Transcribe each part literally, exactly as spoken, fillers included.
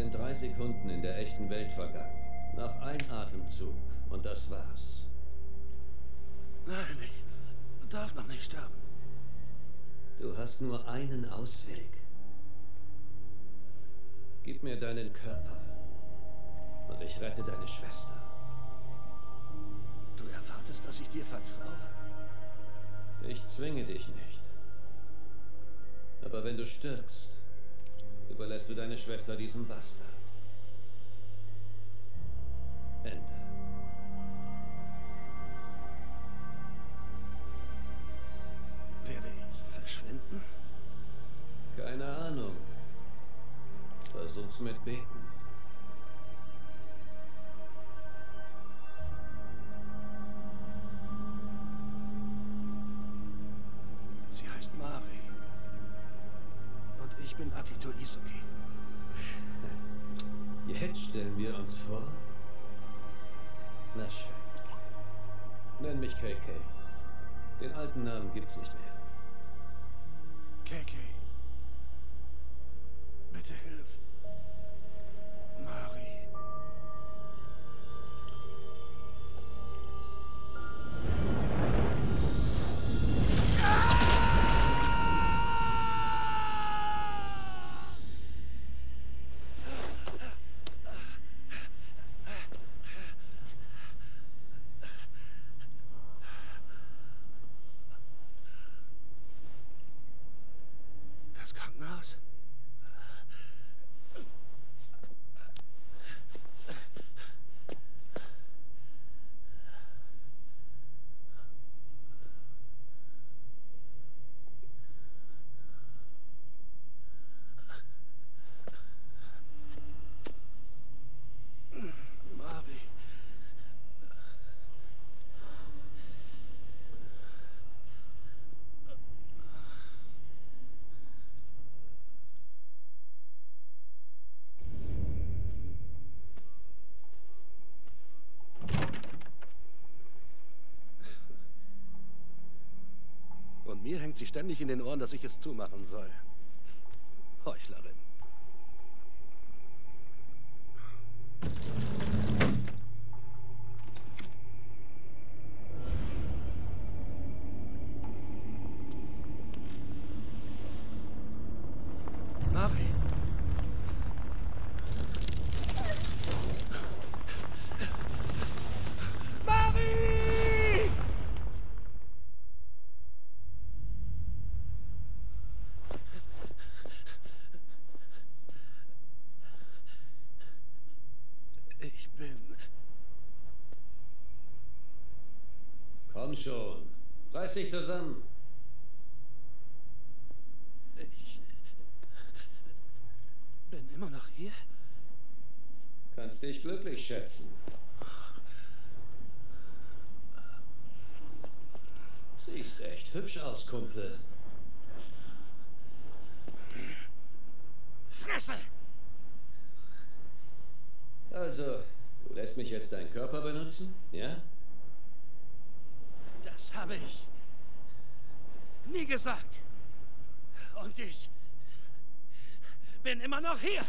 sind drei Sekunden in der echten Welt vergangen. Nach einem Atemzug. Und das war's. Nein, ich darf noch nicht sterben. Du hast nur einen Ausweg. Gib mir deinen Körper. Und ich rette deine Schwester. Du erwartest, dass ich dir vertraue? Ich zwinge dich nicht. Aber wenn du stirbst, überlässt du deine Schwester diesem Bastard. Ende. Werde ich verschwinden? Keine Ahnung. Versuch's mit Beten. Sie heißt Mari. Und ich bin Akito Isuki. Jetzt stellen wir uns vor. Na schön. Nenn mich K K. Den alten Namen gibt's nicht mehr. K K. Bitte hilf. Mari. Mir hängt sie ständig in den Ohren, dass ich es zumachen soll. Heuchlerin. Komm schon. Reiß dich zusammen. Ich bin immer noch hier? Kannst dich glücklich schätzen. Siehst echt hübsch aus, Kumpel. Fresse! Also, du lässt mich jetzt deinen Körper benutzen, ja? Das habe ich nie gesagt. Und ich bin immer noch hier.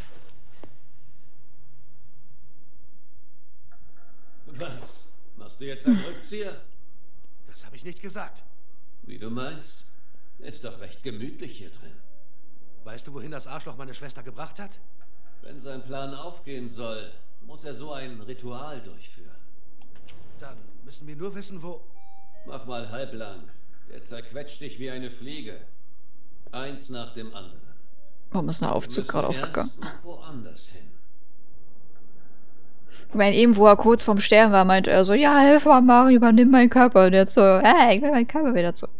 Was? Machst du jetzt einen Rückzieher? Das habe ich nicht gesagt. Wie du meinst? Ist doch recht gemütlich hier drin. Weißt du, wohin das Arschloch meine Schwester gebracht hat? Wenn sein Plan aufgehen soll, muss er so ein Ritual durchführen. Dann müssen wir nur wissen, wo... Mach mal halblang. Der zerquetscht dich wie eine Fliege. Eins nach dem anderen. Warum ist der Aufzug gerade aufgegangen? Woanders hin. Ich meine, eben wo er kurz vorm Sterben war, meinte er so, ja, hilf mal, Mario, übernimm meinen Körper. Und jetzt so, hey, ich will meinen Körper wieder zurück.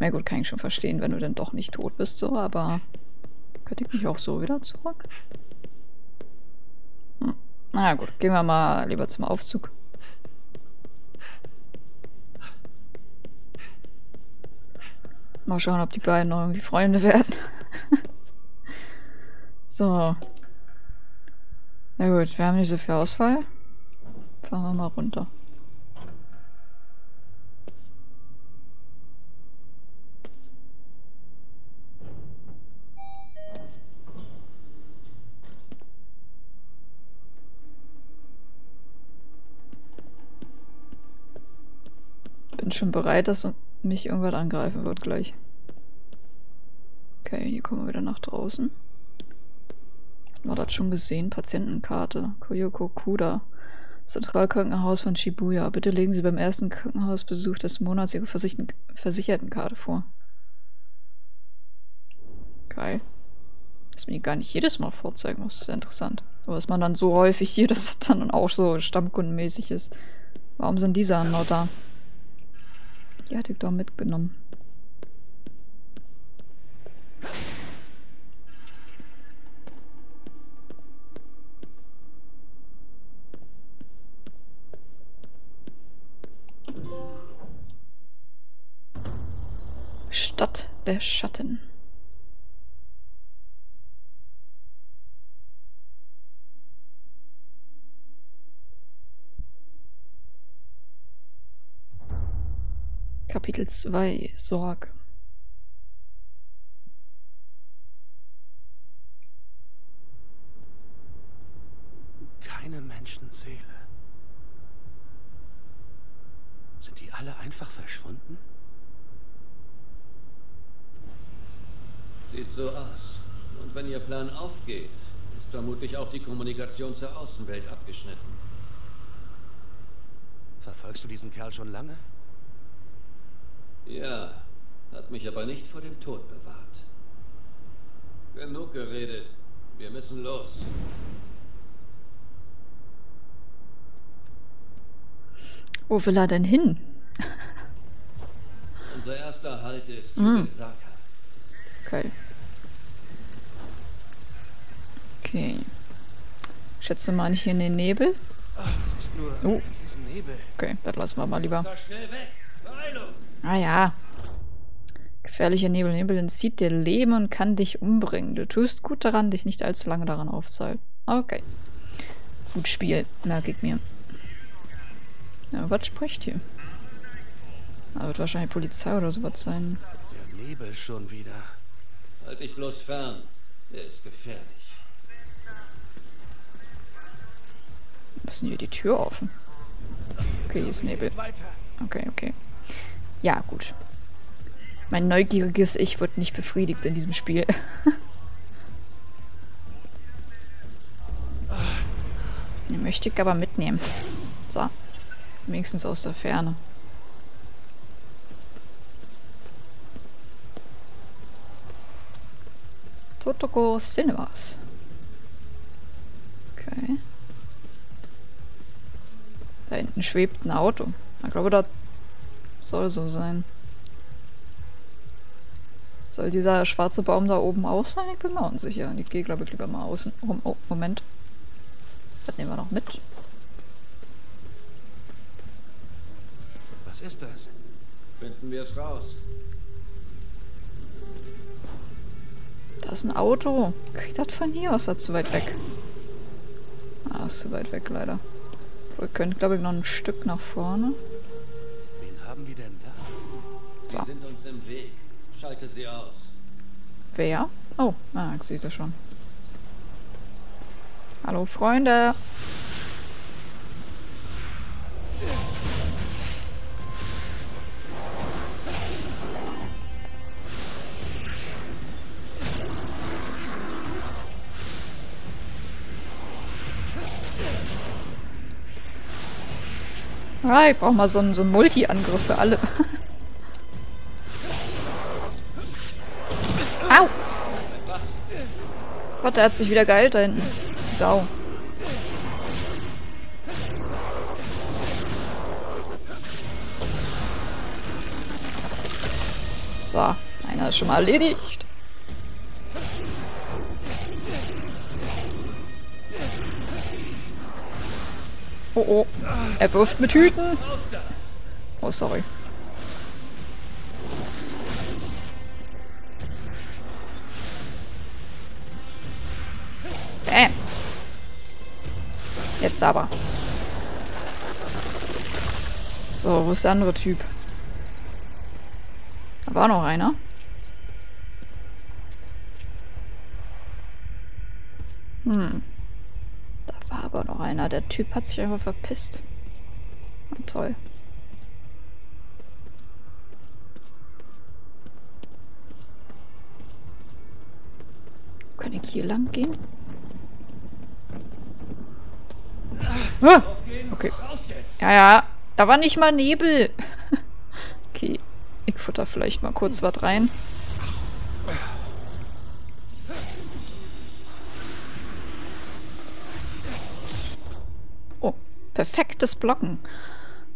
Na gut, kann ich schon verstehen, wenn du dann doch nicht tot bist, so, aber... Könnte ich mich auch so wieder zurück? Hm. Na gut, gehen wir mal lieber zum Aufzug. Mal schauen, ob die beiden noch irgendwie Freunde werden. So. Na gut, wir haben nicht so viel Auswahl. Fahren wir mal runter. Leuten schon bereit, dass mich irgendwas angreifen wird gleich. Okay, hier kommen wir wieder nach draußen. Hatten wir das schon gesehen? Patientenkarte. Koyoko Kuda. Zentralkrankenhaus von Shibuya. Bitte legen Sie beim ersten Krankenhausbesuch des Monats Ihre Versich Versichertenkarte vor. Geil. Dass man die gar nicht jedes Mal vorzeigen muss, ist ja interessant. Aber dass man dann so häufig hier, dass das dann auch so stammkundenmäßig ist. Warum sind diese noch da? Die hatte ich doch mitgenommen. Stadt der Schatten. Kapitel zwei, Sorge. Keine Menschenseele. Sind die alle einfach verschwunden? Sieht so aus. Und wenn Ihr Plan aufgeht, ist vermutlich auch die Kommunikation zur Außenwelt abgeschnitten. Verfolgst du diesen Kerl schon lange? Ja, hat mich aber nicht vor dem Tod bewahrt. Genug geredet. Wir müssen los. Wo will er denn hin? Unser erster Halt ist Yugenzaka. Mm. Okay. Okay. Ich schätze mal nicht hier in den Nebel. Ach, das ist nur oh. Diesen Nebel. Okay, das lassen wir mal lieber. Ah ja. Gefährlicher Nebel. Nebel entzieht dir Leben und kann dich umbringen. Du tust gut daran, dich nicht allzu lange daran aufzuhalten. Okay. Gut Spiel, merke ich mir. Ja, was spricht hier? Da wird wahrscheinlich Polizei oder sowas sein. Der Nebel schon wieder. Halt dich bloß fern. Der ist gefährlich. Müssen hier die Tür offen? Okay, hier ist Nebel. Okay, okay. Ja, gut. Mein neugieriges Ich wird nicht befriedigt in diesem Spiel. Den möchte ich aber mitnehmen. So. Wenigstens aus der Ferne. Totoko Cinemas. Okay. Da hinten schwebt ein Auto. Ich glaube, da soll so sein. Soll dieser schwarze Baum da oben auch sein? Ich bin mir unsicher. Ich gehe, glaube ich, lieber mal außen rum. Oh, Moment. Das nehmen wir noch mit. Was ist das? Finden wir es raus. Da ist ein Auto. Kriegt das von hier aus? Das ist zu weit weg. Ah, ist zu weit weg, leider. Wir können, glaube ich, noch ein Stück nach vorne. Haben wir denn da? So. Sie sind uns im Weg. Schalte sie aus. Wer? Oh, ah, ich sehe sie schon. Hallo, Freunde. Ah, ich brauche mal so einen, so einen Multi-Angriff für alle. Au! Warte, er hat sich wieder geheilt da hinten. Sau. So, einer ist schon mal erledigt. Oh oh, er wirft mit Hüten. Oh, sorry. Bäm. Jetzt aber. So, wo ist der andere Typ? Da war noch einer. Hm. War aber noch einer. Der Typ hat sich einfach verpisst. Na toll. Kann ich hier lang gehen? Ah! Okay. Ja, ja. Da war nicht mal Nebel. Okay. Ich futter vielleicht mal kurz was rein. Oh. Perfektes Blocken.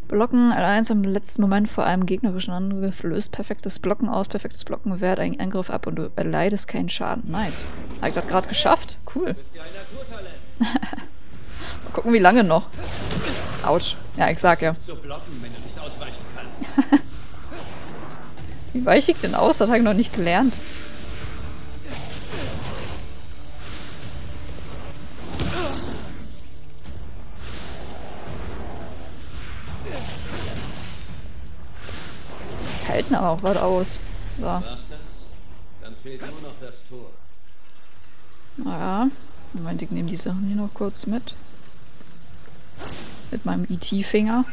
Blocken allein im letzten Moment vor einem gegnerischen Angriff löst perfektes Blocken aus. Perfektes Blocken wehrt einen Angriff ab und du erleidest keinen Schaden. Nice. Habe ich das gerade geschafft? Cool. Mal gucken, wie lange noch. Autsch. Ja, ich sag ja. Wie weiche ich denn aus? Das habe ich noch nicht gelernt. Halten aber auch was aus. So. War's das? Dann fehlt nur noch das Tor. Naja. Moment, ich nehme die Sachen hier noch kurz mit. Mit meinem E T-Finger.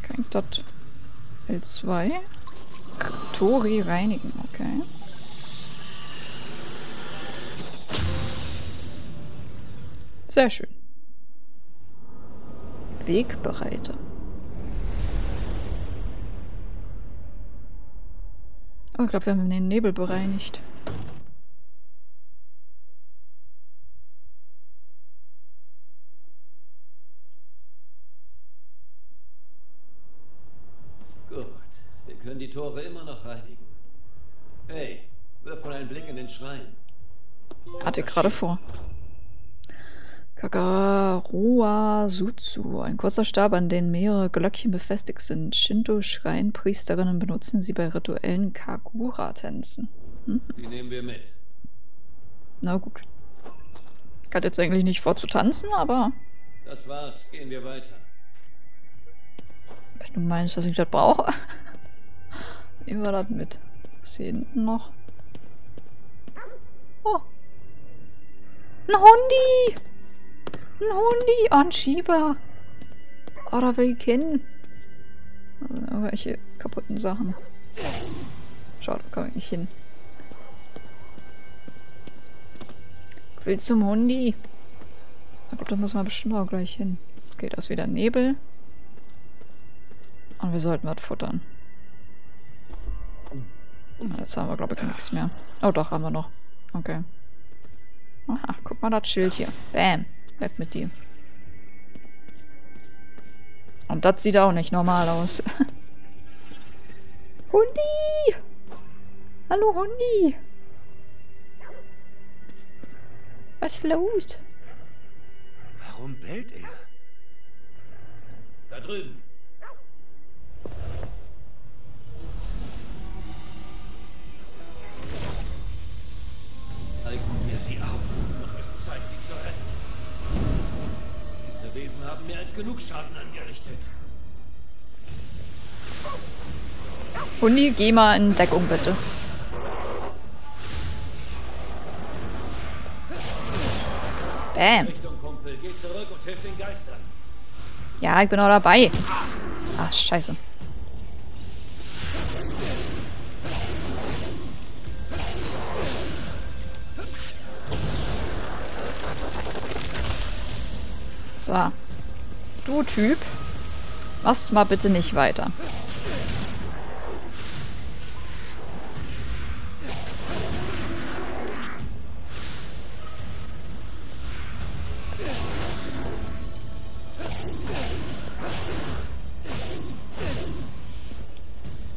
Kann ich das L zwei? Tori reinigen, okay. Sehr schön. Wegbereiter. Oh, ich glaube, wir haben den Nebel bereinigt. Gut, wir können die Tore immer noch reinigen. Hey, wirf mal einen Blick in den Schrein. Hatte ich gerade vor. Kagura-Suzu, ein kurzer Stab, an den mehrere Glöckchen befestigt sind. Shinto-Schrein-Priesterinnen benutzen sie bei rituellen Kagura-Tänzen. Hm? Die nehmen wir mit. Na gut. Ich hatte jetzt eigentlich nicht vor zu tanzen, aber... Das war's, gehen wir weiter. Wenn du meinst, dass ich das brauche? Nehmen wir das mit. Was ist hier hinten noch? Oh! Ein Hundi! Ein Hundi, oh, ein Schieber. Oh, da will ich hin. Da sind irgendwelche kaputten Sachen. Schau, da komme ich nicht hin. Ich will zum Hundi. Ich glaube, da müssen wir bestimmt auch gleich hin. Okay, da ist wieder Nebel. Und wir sollten was futtern. Na, jetzt haben wir, glaube ich, nichts mehr. Oh, doch, haben wir noch. Okay. Aha, guck mal das Schild hier. Bam. Weg mit dir. Und das sieht auch nicht normal aus. Hundi! Hallo Hundi! Was ist los? Warum bellt er? Da drüben! Halten wir sie auf. Noch ist Zeit, sie zu retten. Diese Wesen haben mehr als genug Schaden angerichtet. Hundi, geh mal in Deckung, bitte. Bam. Ja, ich bin auch dabei. Ach, scheiße. So. Du Typ, machst mal bitte nicht weiter.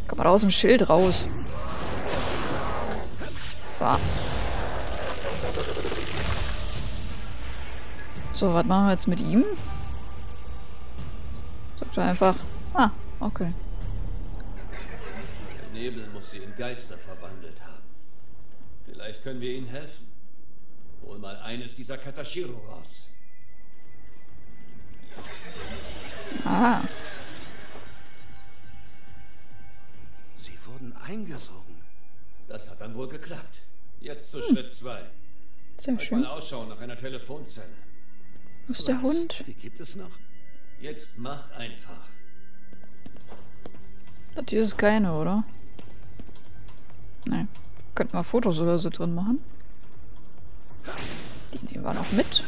Komm mal aus dem Schild raus. So. So, was machen wir jetzt mit ihm? Sagt er einfach. Ah, okay. Der Nebel muss sie in Geister verwandelt haben. Vielleicht können wir ihnen helfen. Hol mal eines dieser Katashiro raus. Ah. Sie wurden eingesogen. Das hat dann wohl geklappt. Jetzt zu hm. Schritt zwei. Sehr schön. Mal ausschauen nach einer Telefonzelle. Wo ist der Hund? Die gibt es noch. Jetzt mach einfach. Das ist keine, oder? Nein. Könnten wir Fotos oder so drin machen. Die nehmen wir noch mit.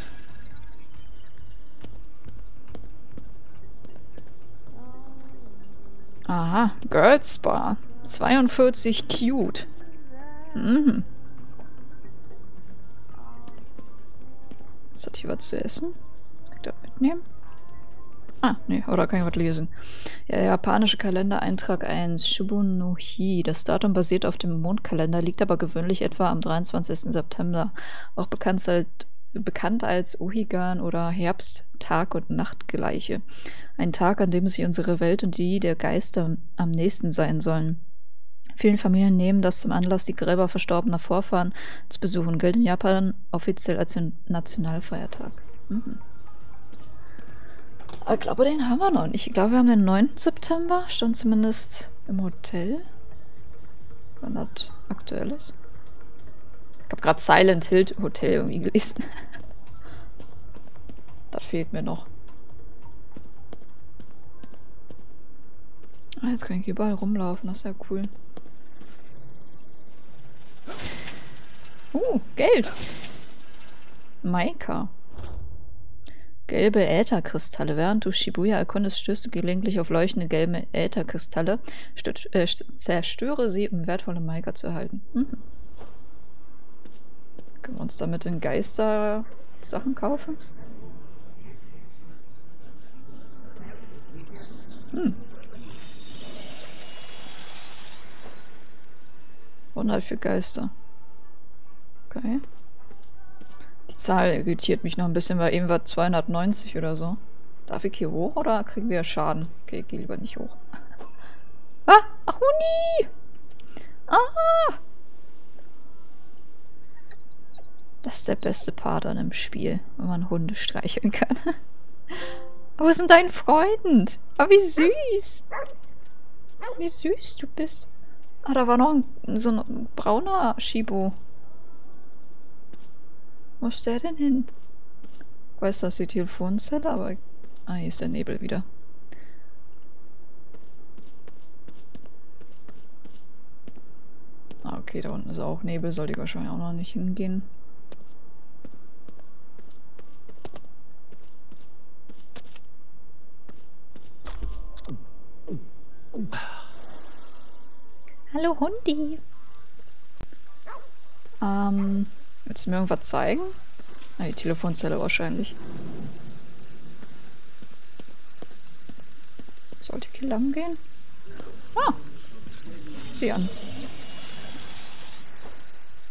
Aha, Girls Bar. zweiundvierzig cute. Mhm. Was hat hier was zu essen? Kann ich das mitnehmen? Ah, nee, oder kann ich was lesen? Ja, japanische Kalendereintrag eins. Shibunohi. Das Datum basiert auf dem Mondkalender, liegt aber gewöhnlich etwa am dreiundzwanzigsten September. Auch bekannt als, bekannt als Ohigan oder Herbst, Tag und Nachtgleiche. Ein Tag, an dem sich unsere Welt und die der Geister am nächsten sein sollen. Vielen Familien nehmen das zum Anlass, die Gräber verstorbener Vorfahren zu besuchen. Gilt in Japan offiziell als Nationalfeiertag. Mhm. Aber ich glaube, den haben wir noch nicht. Ich glaube, wir haben den neunten September. Stand zumindest im Hotel. Wenn das aktuell ist. Ich habe gerade Silent Hill Hotel irgendwie gelesen. Das fehlt mir noch. Ah, jetzt kann ich überall rumlaufen. Das ist ja cool. Uh, Geld. Maika. Gelbe Ätherkristalle. Während du Shibuya erkundest, stößt du gelegentlich auf leuchtende gelbe Ätherkristalle. Stört, äh, zerstöre sie, um wertvolle Maika zu erhalten. Mhm. Können wir uns damit in Geister Sachen kaufen? Hm. Wunder für Geister. Okay. Die Zahl irritiert mich noch ein bisschen, weil eben war zweihundertneunzig oder so. Darf ich hier hoch oder kriegen wir Schaden? Okay, ich geh lieber nicht hoch. Ah! Ach, Huni! Ah! Das ist der beste Part an einem Spiel, wenn man Hunde streicheln kann. Wo ist denn dein Freund? Ah, wie süß! Wie süß du bist. Ah, da war noch ein, so ein brauner Shibu. Wo ist der denn hin? Ich weiß, das ist die Telefonzelle, aber... Ah, hier ist der Nebel wieder. Ah, okay, da unten ist auch Nebel. Sollte ich wahrscheinlich auch noch nicht hingehen. Hallo, Hundi! Ähm... Willst du mir irgendwas zeigen? Ah, die Telefonzelle wahrscheinlich. Sollte ich hier lang gehen? Ah! Sieh an.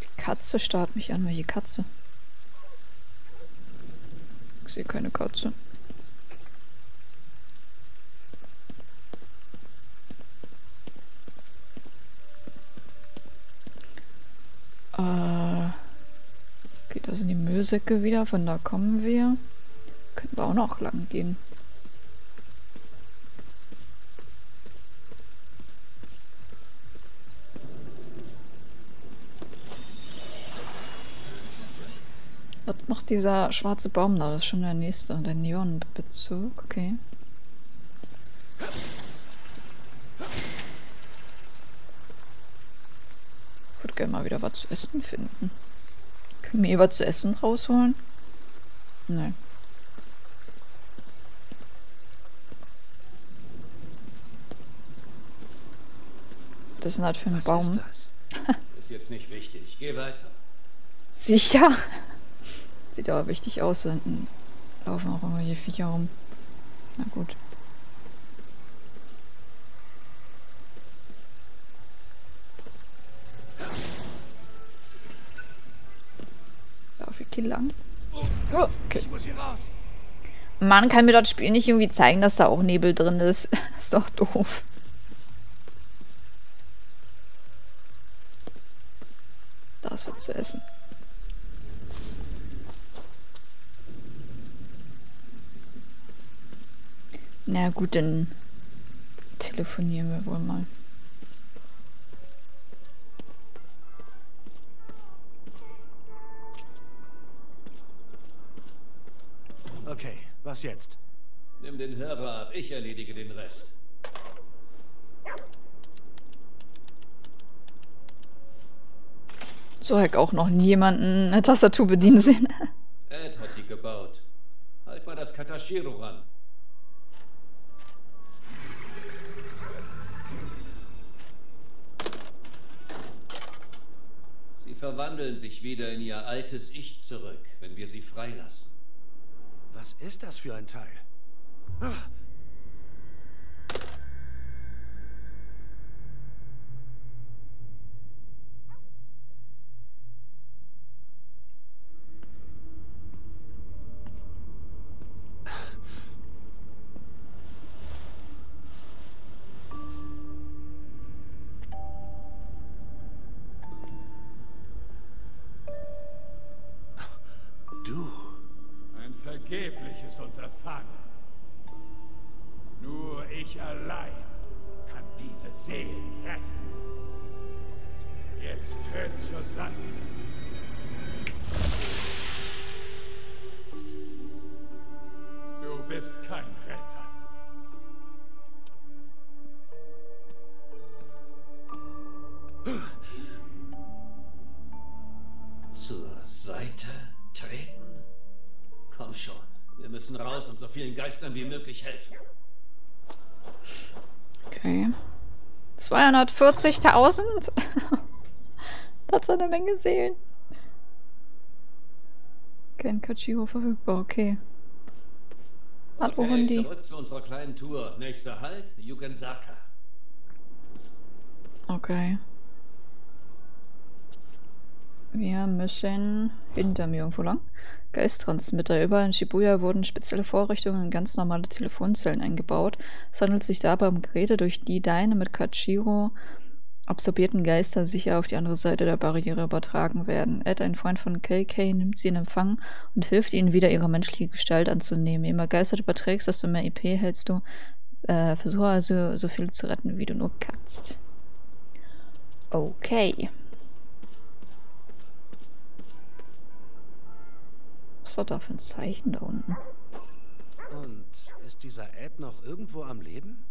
Die Katze starrt mich an. Welche Katze? Ich sehe keine Katze. Säcke wieder, von da kommen wir. Können wir auch noch lang gehen. Was macht dieser schwarze Baum da? Das ist schon der nächste, der Neonbezug. Okay. Ich würde gerne mal wieder was zu essen finden. Können wir was zu essen rausholen? Nein. Das ist halt für einen Baum. Das ist jetzt nicht wichtig. Geh weiter. Sicher. Sieht aber wichtig aus. Da hinten laufen auch immer hier Viecher rum. Na gut. Lang. Oh, okay. Man kann mir das Spiel nicht irgendwie zeigen, dass da auch Nebel drin ist. Ist doch doof. Da ist was zu essen. Na gut, dann telefonieren wir wohl mal. Okay, was jetzt? Nimm den Hörer ab, ich erledige den Rest. So habe ich auch noch nie jemanden eine Tastatur bedienen sehen. Ed hat die gebaut. Halt mal das Katashiro ran. Sie verwandeln sich wieder in ihr altes Ich zurück, wenn wir sie freilassen. Was ist das für ein Teil? Ah. Vergebliches Unterfangen. Nur ich allein kann diese Seelen retten. Jetzt hört zur Seite. Du bist kein Retter. Zur Seite treten? Komm schon, wir müssen raus und so vielen Geistern wie möglich helfen. Okay. zweihundertvierzigtausend? Das ist eine Menge Seelen. Genkachiho verfügbar, okay. Okay, zurück zu unserer kleinen Tour. Nächster Halt, Yugenzaka. Okay. Wir müssen hinter mir irgendwo lang. Geisttransmitter. Überall in Shibuya wurden spezielle Vorrichtungen in ganz normale Telefonzellen eingebaut. Es handelt sich dabei um Geräte, durch die deine mit Katashiro absorbierten Geister sicher auf die andere Seite der Barriere übertragen werden. Ed, ein Freund von K K, nimmt sie in Empfang und hilft ihnen wieder, ihre menschliche Gestalt anzunehmen. Je mehr Geister du überträgst, desto mehr I P hältst du. Äh, versuche also, so viel zu retten, wie du nur kannst. Okay. Was ist da für ein Zeichen da unten? Und ist dieser Ed noch irgendwo am Leben?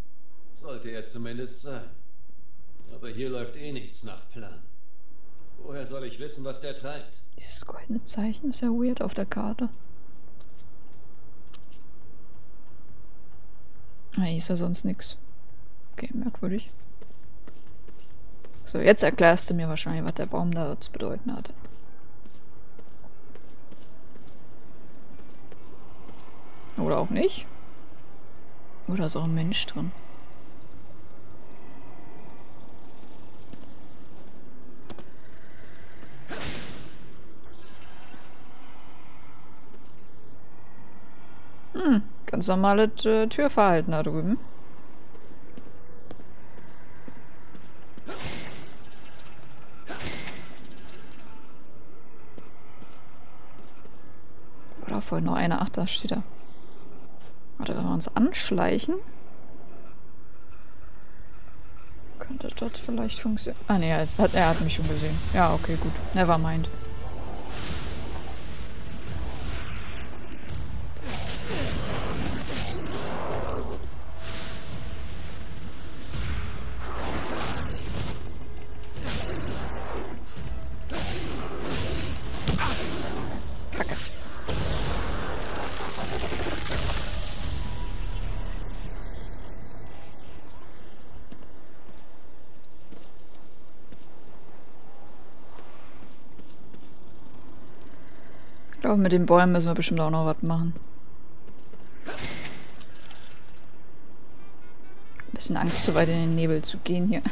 Sollte er zumindest sein. Aber hier läuft eh nichts nach Plan. Woher soll ich wissen, was der treibt? Dieses goldene Zeichen ist ja weird auf der Karte. Na, ist ja sonst nichts. Okay, merkwürdig. So, jetzt erklärst du mir wahrscheinlich, was der Baum da zu bedeuten hat. Oder auch nicht. Oder ist auch ein Mensch drin. Hm, ganz normales äh, Türverhalten da drüben. Oder voll nur einer. Ach, da steht er. Warte, wenn wir uns anschleichen, könnte das vielleicht funktionieren. Ah ne, er hat, er hat mich schon gesehen. Ja, okay, gut. Nevermind. Ich glaube, mit den Bäumen müssen wir bestimmt auch noch was machen. Ein bisschen Angst, zu weit in den Nebel zu gehen hier.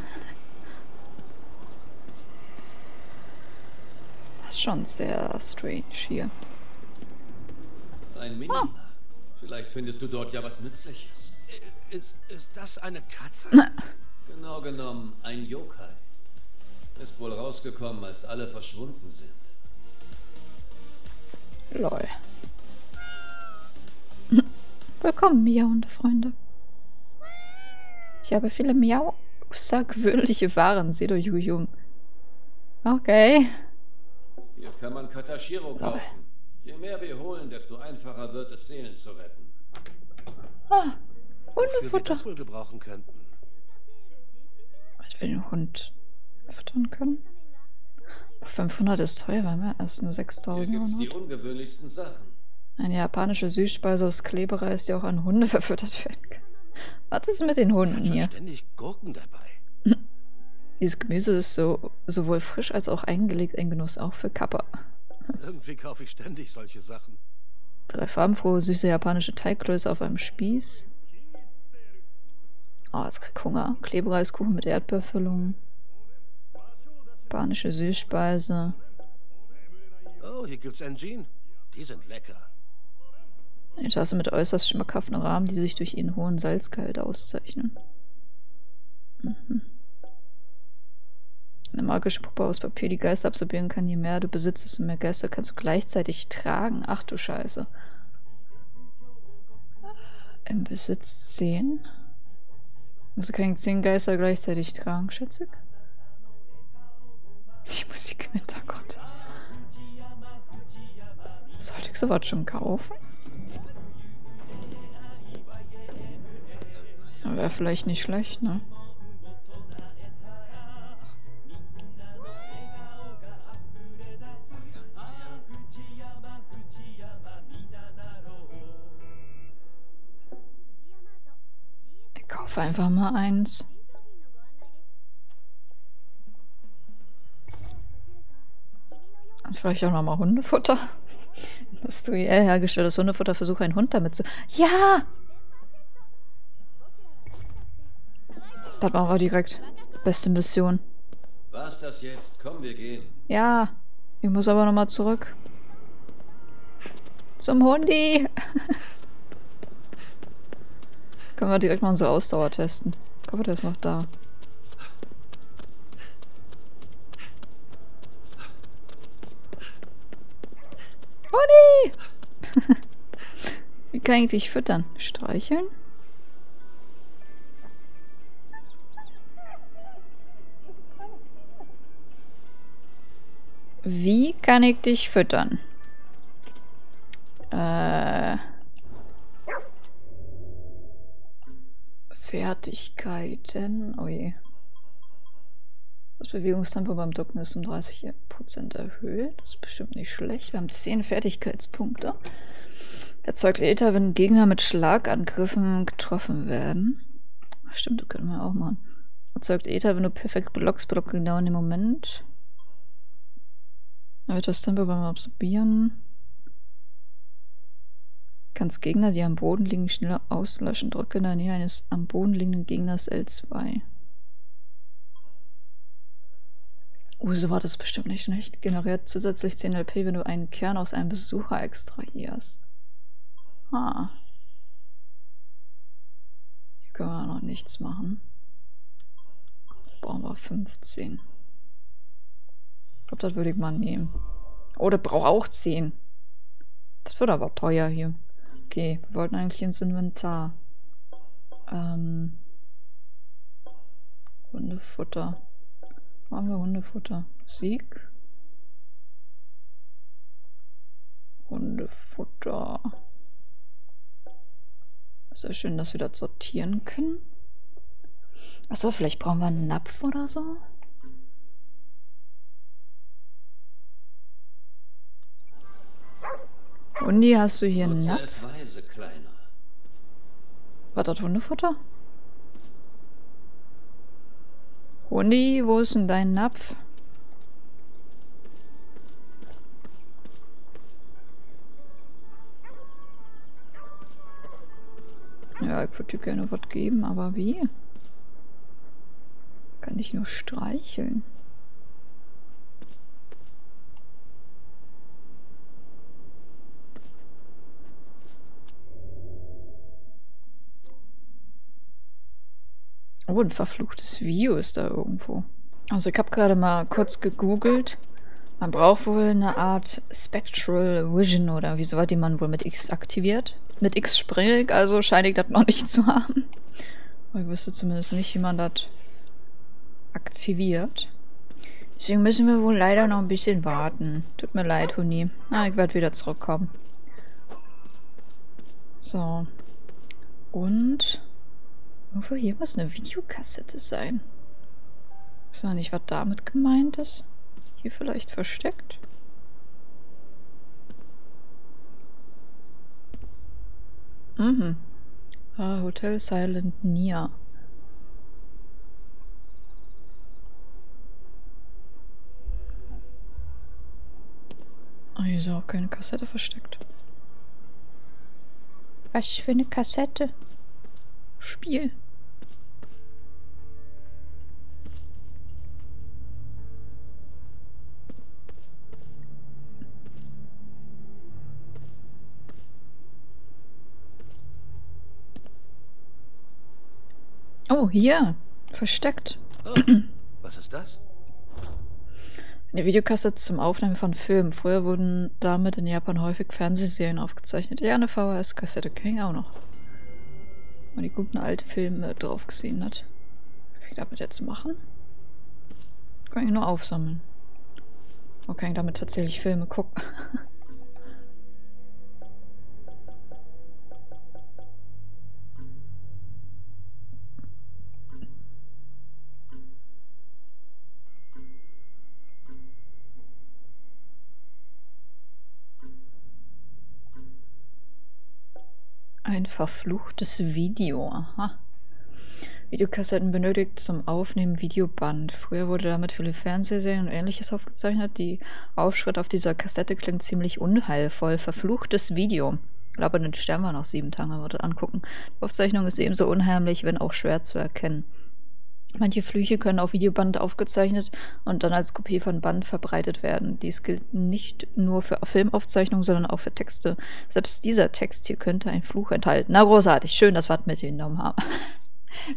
Das ist schon sehr strange hier. Ein Mini. Oh. Vielleicht findest du dort ja was Nützliches. Ist, ist das eine Katze? Na. Genau genommen ein Yokai. Ist wohl rausgekommen, als alle verschwunden sind. Lol. Willkommen, miauende Freunde. Ich habe viele miau außergewöhnliche Waren, Seido Yujung. Okay. Hier kann man Katashiro kaufen. Lol. Je mehr wir holen, desto einfacher wird es, Seelen zu retten. Ah, ohne Futter. Wir wohl gebrauchen könnten. Ich will den Hund füttern können. fünfhundert ist teuer, ne? Erst nur sechstausend. Hier gibt's die ungewöhnlichsten Sachen. Eine japanische Süßspeise aus Klebereis, die auch an Hunde verfüttert werden kann. Was ist mit den Hunden hier? Ständig Gurken dabei. Dieses Gemüse ist so sowohl frisch als auch eingelegt, ein Genuss auch für Kappa. Irgendwie kaufe ich ständig solche Sachen. Drei farbenfrohe, süße japanische Teigklöße auf einem Spieß. Oh, jetzt krieg ich Hunger. Klebereiskuchen mit Erdbeerfüllung. Japanische Süßspeise. Oh, hier gibt's Enjin. Die sind lecker. Eine Tasse mit äußerst schmackhaften Rahmen, die sich durch ihren hohen Salzgehalt auszeichnen. Mhm. Eine magische Puppe aus Papier, die Geister absorbieren kann. Je mehr du besitzt, desto mehr Geister kannst du gleichzeitig tragen. Ach du Scheiße. Im Besitz zehn. Also kann ich zehn Geister gleichzeitig tragen, schätze ich. Die Musik im Hintergrund. Sollte ich sowas schon kaufen? Wäre vielleicht nicht schlecht, ne? Ich kaufe einfach mal eins. Und vielleicht auch nochmal Hundefutter. Industriell hergestelltes Hundefutter, versuche einen Hund damit zu... Ja! Das machen wir direkt. Beste Mission. Was das jetzt? Komm, wir gehen. Ja, ich muss aber nochmal zurück. Zum Hundi! Können wir direkt mal unsere Ausdauer testen. Ich glaube, der ist noch da. Hundi! Wie kann ich dich füttern? Streicheln? Wie kann ich dich füttern? Äh. Fertigkeiten. Oh je. Das Bewegungstempo beim Ducken ist um dreißig Prozent erhöht. Das ist bestimmt nicht schlecht. Wir haben zehn Fertigkeitspunkte. Erzeugt Äther, wenn Gegner mit Schlagangriffen getroffen werden. Ach stimmt, das können wir auch machen. Erzeugt Äther, wenn du perfekt blockst, block genau in dem Moment. Erhöht das Tempo beim Absorbieren. Kannst Gegner, die am Boden liegen, schneller auslöschen. Drücke in der Nähe eines am Boden liegenden Gegners L zwei. Oh, so war das bestimmt nicht schlecht. Generiert zusätzlich zehn L P, wenn du einen Kern aus einem Besucher extrahierst. Ha. Hier können wir noch nichts machen. Brauchen wir fünfzehn. Ich glaube, das würde ich mal nehmen. Oh, das braucht auch zehn. Das wird aber teuer hier. Okay, wir wollten eigentlich ins Inventar. Ähm. Hundefutter. Wo haben wir Hundefutter? Sieg. Hundefutter. Ist ja schön, dass wir das sortieren können. Achso, vielleicht brauchen wir einen Napf oder so. Hundi, hast du hier einen Napf? War das Hundefutter? Hundi, wo ist denn dein Napf? Ja, ich würde dir gerne was geben, aber wie? Kann ich nur streicheln. Oh, ein verfluchtes Video ist da irgendwo. Also ich habe gerade mal kurz gegoogelt. Man braucht wohl eine Art Spectral Vision oder wie so was, die man wohl mit X aktiviert. Mit X springe ich, also scheine ich das noch nicht zu haben. Aber ich wüsste zumindest nicht, wie man das aktiviert. Deswegen müssen wir wohl leider noch ein bisschen warten. Tut mir leid, Huni. Ah, ich werde wieder zurückkommen. So. Und... Irgendwo hier muss eine Videokassette sein. Ich weiß noch nicht, was damit gemeint ist. Hier vielleicht versteckt? Mhm. Ah, Hotel Silent Nia. Hier ist auch keine Kassette versteckt. Was für eine Kassette? Spiel. Oh, hier. Versteckt. Oh, was ist das? Eine Videokassette zum Aufnehmen von Filmen. Früher wurden damit in Japan häufig Fernsehserien aufgezeichnet. Ja, eine V H S-Kassette kenne ich auch noch. Wo man die guten alten Filme drauf gesehen hat. Was kann ich damit jetzt machen? Kann ich nur aufsammeln. Wo kann ich damit tatsächlich Filme gucken? Ein verfluchtes Video, aha. Videokassetten benötigt zum Aufnehmen Videoband. Früher wurde damit viele Fernsehserien und Ähnliches aufgezeichnet. Die Aufschrift auf dieser Kassette klingt ziemlich unheilvoll. Verfluchtes Video. Ich glaube, den Stern war noch sieben Tage, wenn wir das angucken. Die Aufzeichnung ist ebenso unheimlich, wenn auch schwer zu erkennen. Manche Flüche können auf Videoband aufgezeichnet und dann als Kopie von Band verbreitet werden. Dies gilt nicht nur für Filmaufzeichnungen, sondern auch für Texte. Selbst dieser Text hier könnte einen Fluch enthalten. Na, großartig. Schön, dass wir das mitgenommen haben.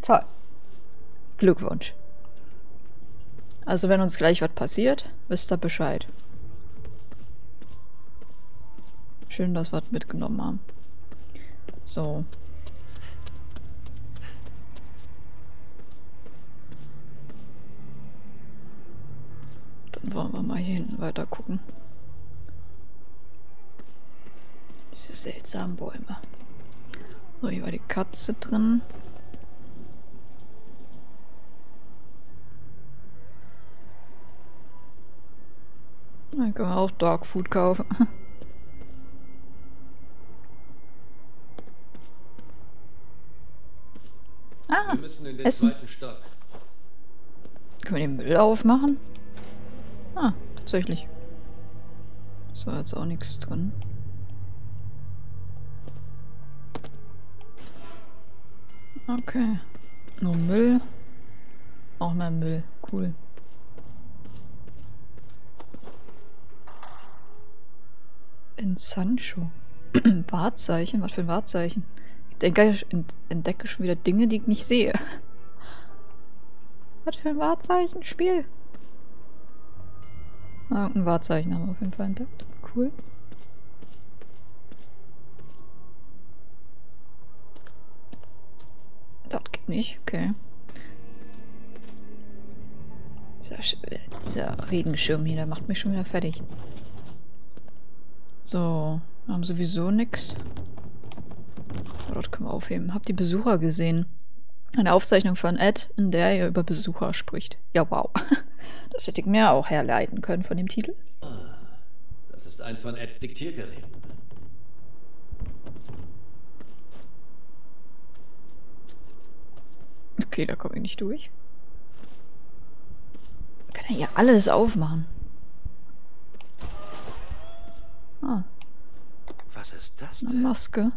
Toll. Glückwunsch. Also, wenn uns gleich was passiert, wisst ihr Bescheid. Schön, dass wir das mitgenommen haben. So. Wollen wir mal hier hinten weiter gucken. Diese seltsamen Bäume. So, hier war die Katze drin. Dann können wir auch Dark Food kaufen. Ah, wir müssen in den Essen. Zweiten Stock. Können wir den Müll aufmachen? Ah, tatsächlich. So, jetzt auch nichts drin. Okay. Nur Müll. Auch mehr Müll. Cool. In Sancho. Wahrzeichen? Was für ein Wahrzeichen? Ich denke, ich entdecke schon wieder Dinge, die ich nicht sehe. Was für ein Wahrzeichen? Spiel. Ah, ein Wahrzeichen haben wir auf jeden Fall entdeckt. Cool. Das geht nicht, okay. Dieser, dieser Regenschirm hier, der macht mich schon wieder fertig. So, wir haben sowieso nichts. Dort können wir aufheben. Habt ihr Besucher gesehen? Eine Aufzeichnung von Ed, in der er über Besucher spricht. Ja, wow. Das hätte ich mir auch herleiten können von dem Titel. Das ist eins von Eds Diktiergeräten. Okay, da komme ich nicht durch. Ich kann ja hier alles aufmachen. Ah. Was ist das denn? Eine Maske.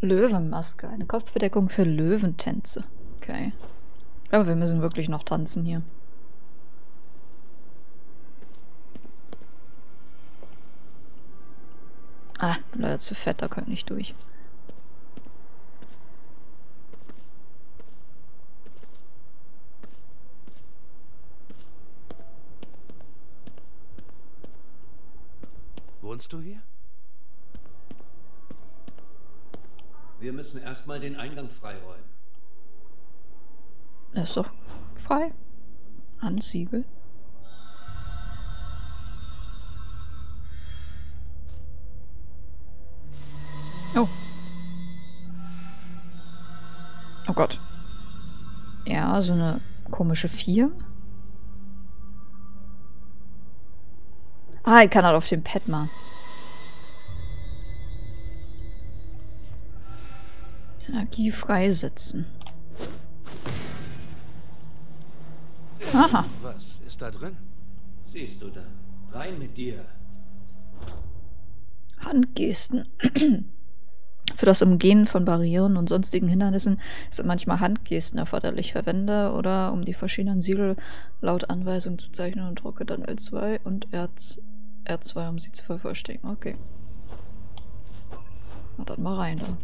Löwenmaske. Eine Kopfbedeckung für Löwentänze. Okay. Aber wir müssen wirklich noch tanzen hier. Ah, bin leider zu fett, da kann ich nicht durch. Wohnst du hier? Wir müssen erstmal den Eingang freiräumen. Er ist doch frei. Ansiegel. Oh. Oh Gott. Ja, so eine komische vier. Ah, ich kann halt auf dem Pad machen. Energie freisetzen. Aha. Was ist da drin? Siehst du da? Rein mit dir. Handgesten. Für das Umgehen von Barrieren und sonstigen Hindernissen sind manchmal Handgesten erforderlich. Verwende oder um die verschiedenen Siegel laut Anweisung zu zeichnen und drücke dann L zwei und R zwei, um sie zu vervollständigen. Okay. Na dann mal rein da.